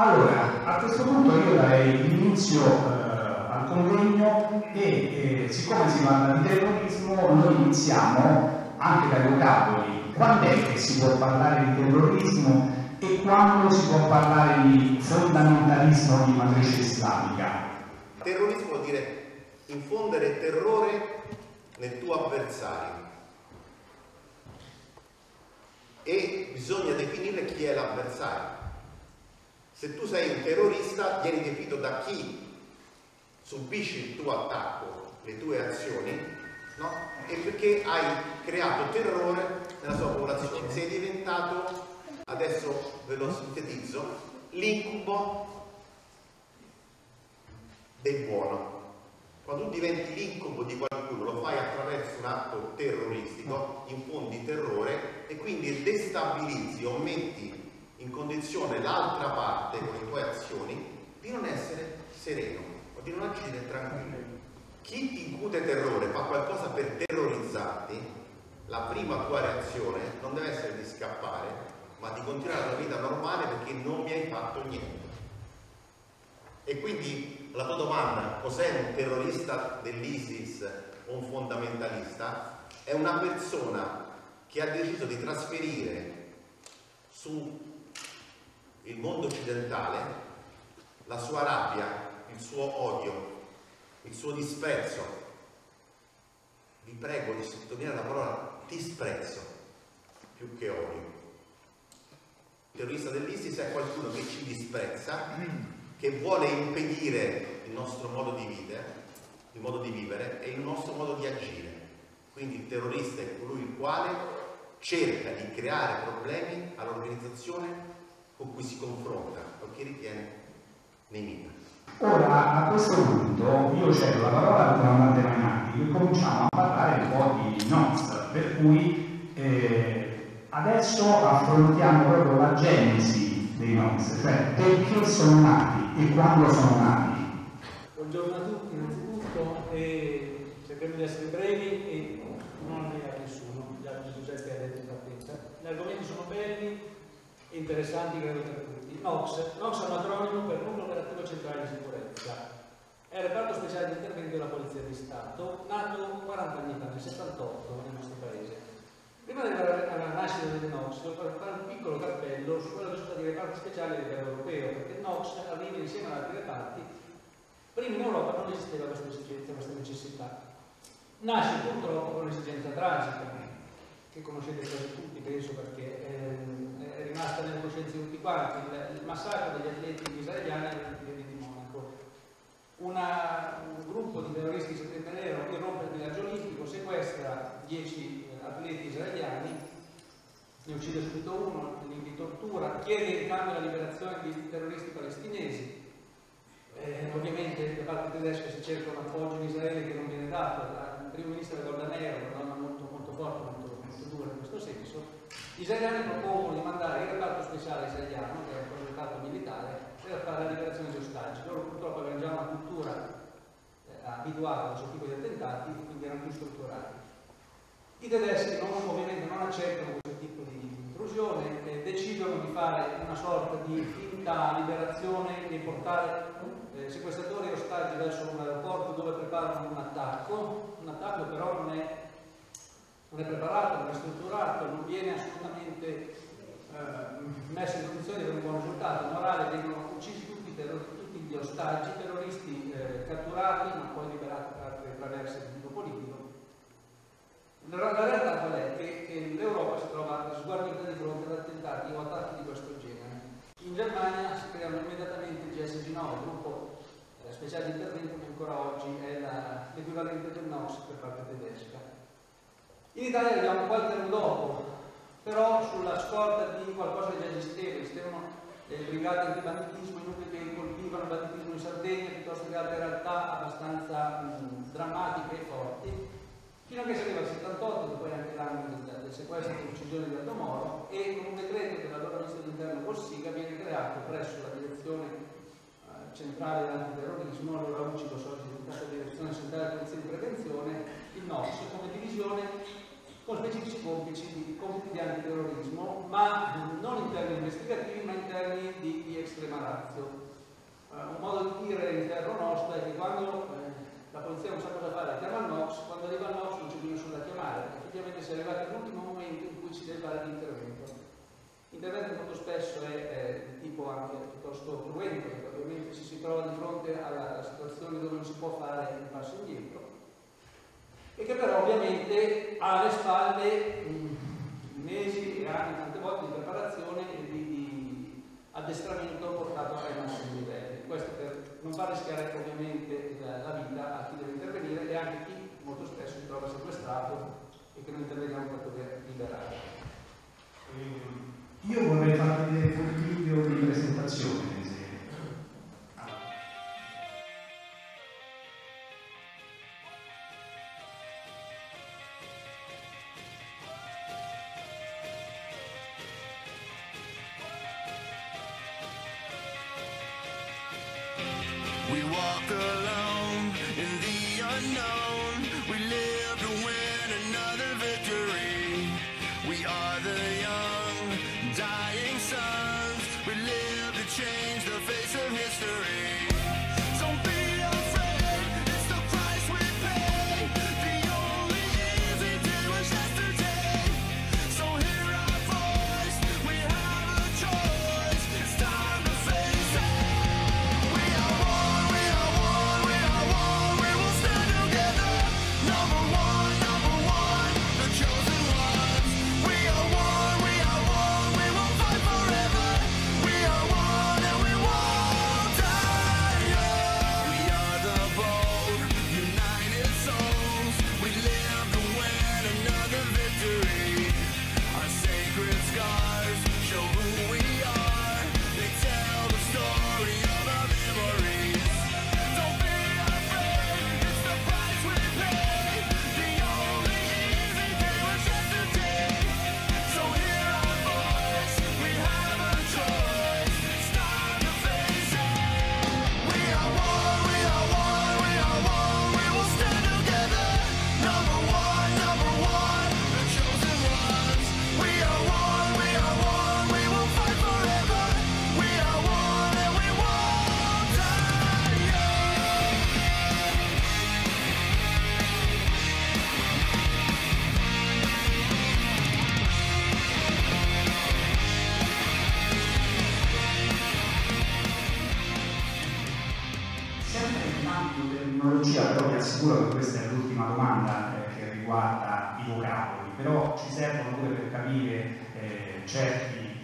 Allora, a questo punto io darei inizio al convegno e siccome si parla di terrorismo, noi iniziamo anche dai vocaboli. Quando è che si può parlare di terrorismo e quando si può parlare di fondamentalismo di matrice islamica? Terrorismo vuol dire infondere terrore nel tuo avversario. E bisogna definire chi è l'avversario. Se tu sei un terrorista, vieni definito da chi subisce il tuo attacco, le tue azioni, no? E perché hai creato terrore nella sua popolazione. Sei diventato, adesso ve lo sintetizzo, l'incubo del buono. Quando tu diventi l'incubo di qualcuno, lo fai attraverso un atto terroristico, infondi terrore e quindi destabilizzi o metti in condizione l'altra parte con le tue azioni di non essere sereno o di non agire tranquillo. Chi ti incute terrore, fa qualcosa per terrorizzarti, la prima tua reazione non deve essere di scappare ma di continuare la tua vita normale perché non mi hai fatto niente. E quindi la tua domanda, cos'è un terrorista dell'ISIS o un fondamentalista? È una persona che ha deciso di trasferire su il mondo occidentale la sua rabbia, il suo odio, il suo disprezzo. Vi prego di sottolineare la parola disprezzo più che odio. Il terrorista dell'ISIS è qualcuno che ci disprezza, che vuole impedire il nostro modo di vita, il modo di vivere e il nostro modo di agire. Quindi il terrorista è colui il quale cerca di creare problemi all'organizzazione con cui si confronta o chi ritiene nemica. Ora, a questo punto, io cedo la parola al comandante Magnati e cominciamo a parlare un po' di NOCS, per cui adesso affrontiamo proprio la genesi dei NOCS, cioè perché sono nati e quando sono nati. Buongiorno a tutti, innanzitutto, e cerchiamo di essere brevi e non a nessuno, già Giuseppe ha detto esattamente. Gli argomenti sono belli, interessanti, credo per tutti. NOCS è un acronimo per Nucleo Operativo Centrale di Sicurezza. È il reparto speciale di intervento della Polizia di Stato, nato 40 anni fa, nel 78, nel nostro paese. Prima della nascita del NOCS, voglio fare un piccolo cappello su quello che sono stati i reparti speciali a livello europeo, perché NOCS arriva insieme ad altri reparti. Prima in Europa non esisteva questa necessità. Nasce purtroppo con un'esigenza tragica, che conoscete quasi tutti, penso, perché è rimasta nelle coscienze di tutti quanti, il massacro degli atleti israeliani di Monaco. Un gruppo di terroristi di Settembre Nero che rompe il villaggio olimpico, sequestra 10 atleti israeliani, ne uccide subito uno, li tortura, chiede in cambio la liberazione di terroristi palestinesi. Ovviamente da parte tedesca si cerca un appoggio in Israele che non viene dato, il primo ministro Golda Meir, una donna molto, molto forte, molto dura in questo senso. Gli israeliani propongono di mandare il reparto speciale israeliano, che è un progettato militare, per fare la liberazione degli ostaggi. Loro purtroppo avevano già una cultura abituata a questo tipo di attentati, quindi erano più strutturati. I tedeschi ovviamente non accettano questo tipo di intrusione, decidono di fare una sorta di finta liberazione e portare sequestratori e ostaggi verso un aeroporto dove preparano un attacco però non è preparato, non è strutturato, non viene assolutamente messo in condizione di avere un buon risultato morale, vengono uccisi tutti gli ostaggi, terroristi catturati, ma poi liberati attraverso il mondo politico. La realtà qual è? Che l'Europa si trova sguarnita di fronte ad attentati o attacchi di questo genere. In Germania si creano immediatamente il GSG9, il gruppo speciale di intervento che ancora oggi è l'equivalente del NOCS per parte tedesca. In Italia arriviamo qualche anno dopo, però sulla scorta di qualcosa che già esistevano le brigate antibanditismo, i nuclei che colpivano il banditismo in Sardegna, piuttosto che altre realtà abbastanza drammatiche e forti, fino a che si arriva al 78, che poi è anche l'anno del sequestro e dell'uccisione di Aldo Moro, e con un decreto dell'allora ministro dell'interno Cossiga viene creato presso la direzione centrale dell'antiterrorismo, allora UCI, la direzione centrale della polizia di prevenzione, il NOCS come divisione con specifici compiti di antiterrorismo, ma non in termini investigativi, ma in termini di extrema ratio. Un modo di dire all'interno nostro è che quando la polizia non sa cosa fare, la chiama il NOCS, quando arriva il NOCS non c'è più nessuno da chiamare, effettivamente si è arrivati all'ultimo momento in cui si deve fare l'intervento. L'intervento molto spesso è di tipo anche piuttosto cruento, perché ovviamente ci si trova di fronte alla situazione dove non si può fare un passo indietro, e che però ovviamente ha alle spalle mesi e anni, tante volte, di preparazione e di addestramento portato ai massimi livelli. Questo per non far rischiare ovviamente la vita a chi deve intervenire e anche chi molto spesso si trova sequestrato e che non interveniamo per poter liberare. Io vorrei farvi vedere un video di presentazione.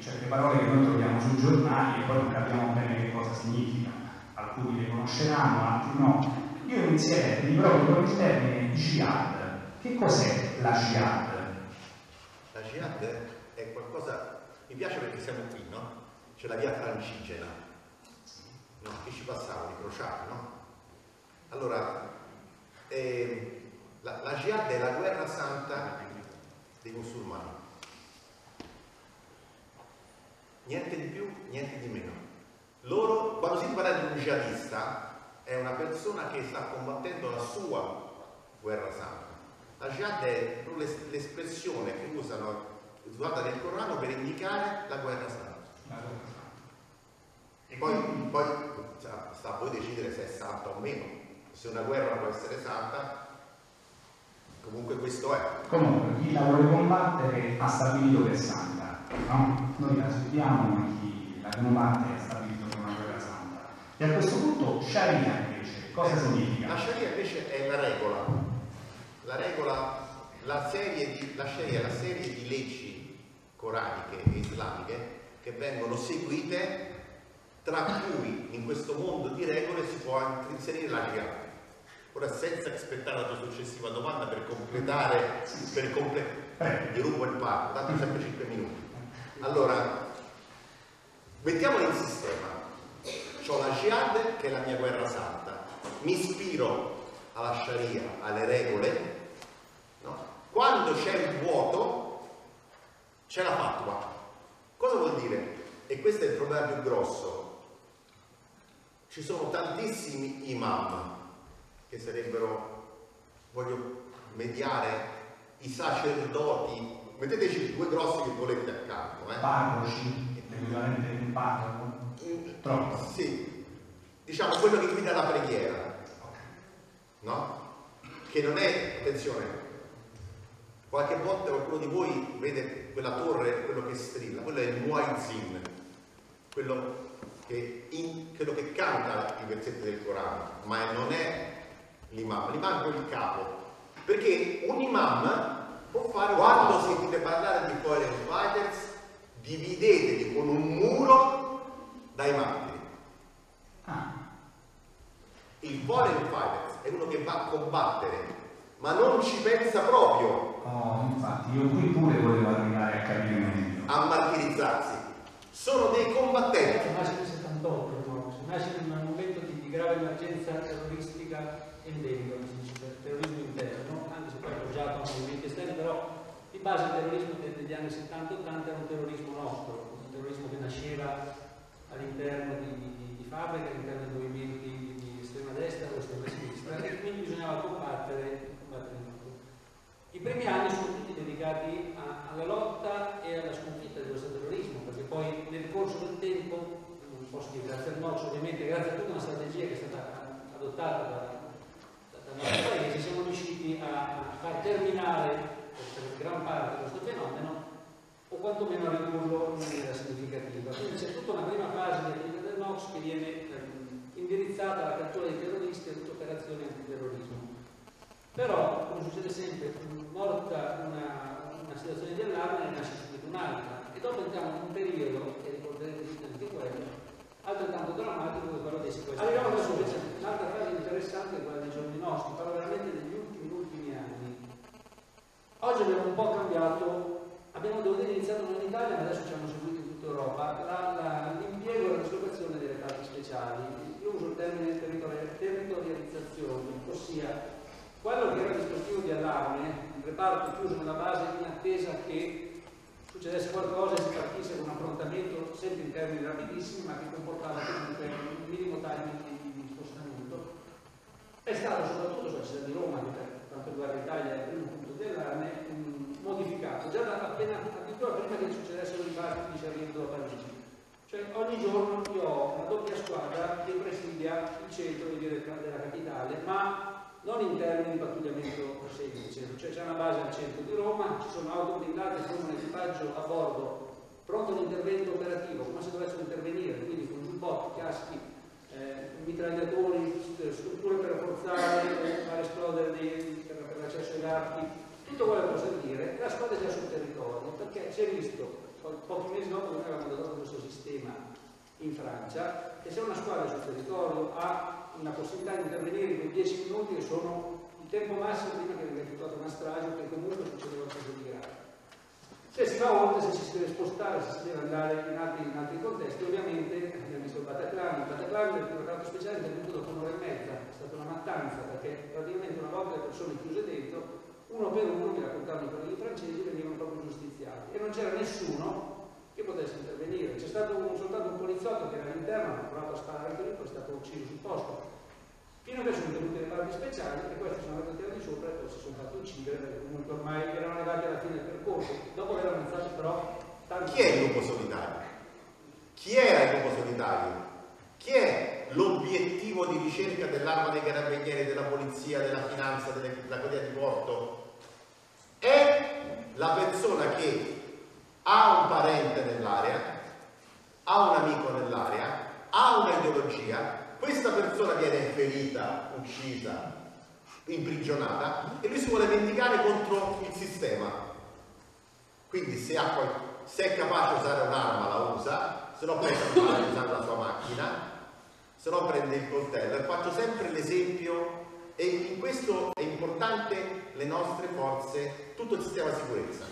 Certe parole che noi troviamo sui giornali e poi non capiamo bene che cosa significa, alcuni le conosceranno, altri no. Io inizierei proprio con il termine Jihad. Che cos'è la Jihad? La Jihad è qualcosa, mi piace perché siamo qui, no? C'è la via francigena, no? Che ci passava, di crociati, no? Allora, la Jihad è la guerra santa dei musulmani. Niente di più, niente di meno. Loro, quando si parla di un jihadista, è una persona che sta combattendo la sua guerra santa. La jihad è l'espressione che usata nel Corano per indicare la guerra santa. E poi sta a voi decidere se è santa o meno. Se una guerra può essere santa, comunque questo è. Comunque, chi la vuole combattere ha stabilito che è santa. No? Noi la studiamo e chi la combatte è stabilito come una guerra santa. E a questo punto Sharia invece, cosa significa? La Sharia invece è una regola, la Sharia è la serie di leggi coraniche e islamiche che vengono seguite, tra cui in questo mondo di regole si può anche inserire la Jihad. Ora, senza aspettare la tua successiva domanda per completare, gli rubo il parco, tanto sempre 5 minuti. Allora, mettiamola in sistema. C'ho la Jihad, che è la mia guerra santa. Mi ispiro alla Sharia, alle regole. No? Quando c'è il vuoto, c'è la Fatua. Cosa vuol dire? E questo è il problema più grosso. Ci sono tantissimi imam che sarebbero, voglio mediare, i sacerdoti, metteteci due grossi che volete accanto, parroci, effettivamente un parroco, sì, diciamo quello che guida la preghiera, no? Che non è, attenzione, qualche volta qualcuno di voi vede quella torre, quello che strilla, quello è il Muezzin, quello che canta i versetti del Corano, ma non è l'imam, l'imam è il capo, perché un imam può fare, quando sentite parlare di foreign fighters, dividetevi con un muro dai martiri. Il foreign fighters è uno che va a combattere, ma non ci pensa proprio. Infatti, io qui pure volevo arrivare a capire meglio. A martirizzarsi. Sono dei combattenti. Nasce nel 78, nasce in un momento di grave emergenza terroristica endemica, terrorismo interno, anche se poi appoggiato a movimenti esterni, però di base il terrorismo degli anni 70-80 era un terrorismo nostro, un terrorismo che nasceva all'interno di fabbriche, all'interno di movimenti di estrema destra o estrema sinistra, e quindi bisognava combattere tutto. I primi anni sono tutti dedicati alla lotta e alla sconfitta di questo terrorismo, perché poi nel corso del tempo, non posso dire grazie al NOCS ovviamente, grazie a tutta una strategia che è stata adottata da nostri paesi, siamo riusciti a far terminare per gran parte questo fenomeno, o quantomeno a ridurlo in maniera significativa. Quindi c'è tutta una prima fase del NOCS che viene indirizzata alla cattura dei terroristi e a tutte operazioni antiterrorismo. Però, come succede sempre, morta una situazione di allarme, ne nasce subito un'altra, e dopo entriamo in un periodo, che ricorderete anche quello, altrettanto drammatico che quello dei sequestri. Arriviamo adesso invece un'altra fase interessante, quella dei giorni nostri, parlo veramente degli ultimi anni. Oggi abbiamo un po' cambiato, abbiamo dovuto iniziare non in Italia, ma adesso ci hanno seguito in tutta Europa, l'impiego e la dislocazione delle parti speciali. Io uso il termine territorializzazione, ossia quello che era il dispositivo di allarme, il reparto chiuso nella base in attesa che succedesse qualcosa e si partisse con un affrontamento sempre in termini rapidissimi, ma che comportava comunque un minimo timing di spostamento, è stato soprattutto sulla città di Roma, che per quanto riguarda l'Italia è il primo punto di allarme, modificato, già appena addirittura prima che succedessero i fatti di Sharia a Parigi. Cioè ogni giorno io ho una doppia squadra che presidia il centro della capitale, ma non in termini di pattugliamento semplice, cioè c'è una base al centro di Roma, ci sono auto blindate con un equipaggio a bordo pronto all'intervento operativo, come se dovessero intervenire, quindi con giubbotti, caschi, mitragliatori, strutture per rafforzare, far esplodere per l'accesso ai gatti, tutto quello che può servire. La squadra è già sul territorio, perché si è visto, pochi mesi dopo noi avevamo adottato questo sistema in Francia, che se una squadra sul territorio ha una possibilità di intervenire con 10 minuti, che sono il tempo massimo prima che venga effettuata una strage, perché comunque succede qualcosa di grave. Se si va oltre, se si deve spostare, se si deve andare in altri contesti, ovviamente abbiamo visto il Bataclan. Il Bataclan del reparto speciale è intervenuto dopo un'ora e mezza, è stata una mattanza, perché praticamente una volta le persone chiuse dentro, uno per uno, mi raccontavano i colleghi francesi, venivano proprio giustiziati e non c'era nessuno che potesse intervenire. C'è stato soltanto un poliziotto che era all'interno, ha provato a sparare anche lui, poi è stato ucciso sul posto. Fino a che sono venuti le parti speciali e questi sono andati al tirare di sopra e poi si sono fatti uccidere, perché comunque ormai erano arrivati alla fine del percorso. Dopo erano avanzati però tanti. Chi è il lupo solitario? Chi era il lupo solitario? Chi è l'obiettivo di ricerca dell'arma dei carabinieri, della polizia, della finanza, della guardia di porto? È la persona che ha un parente nell'area, ha un amico nell'area, ha un'ideologia, questa persona viene ferita, uccisa, imprigionata e lui si vuole vendicare contro il sistema. Quindi se è capace di usare un'arma la usa, se no prende un'arma e usa la sua macchina, se no prende il coltello. E faccio sempre l'esempio, e in questo è importante le nostre forze, tutto il sistema sicurezza.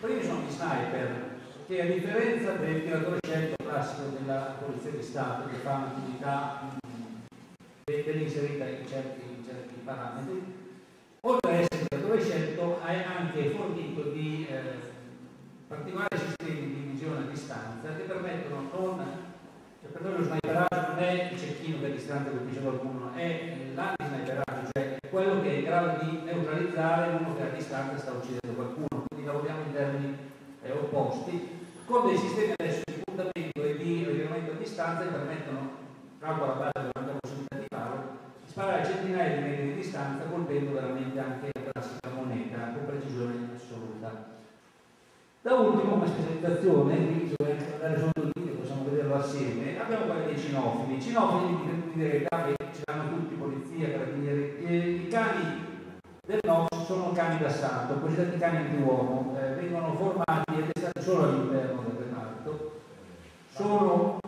Prima sono gli sniper, che a differenza del tiratore 100 classico della polizia di Stato, che fa un'attività inserita in certi parametri, oltre ad essere tiratore 100 è anche fornito di particolari sistemi di visione a distanza che permettono cioè per noi lo sniperaggio non è il cecchino che è distante, come diceva qualcuno, è l'anti-sniperaggio, cioè quello che è in grado di neutralizzare uno che a distanza sta uccidendo qualcuno. distanza e permettono, a guardare durante la consultativa, di sparare a centinaia di metri di distanza, colpendo veramente anche la classica moneta con precisione assoluta. Da ultimo, una specializzazione, quindi bisogna andare solo lì, possiamo vederlo assieme. Abbiamo qua dei cinofili. I cinofili di verità che ce l'hanno tutti, polizia, carabinieri. I cani del NOCS sono cani d'assalto, cosiddetti cani di uomo, vengono formati ed è stato solo all'interno del reparto. Sono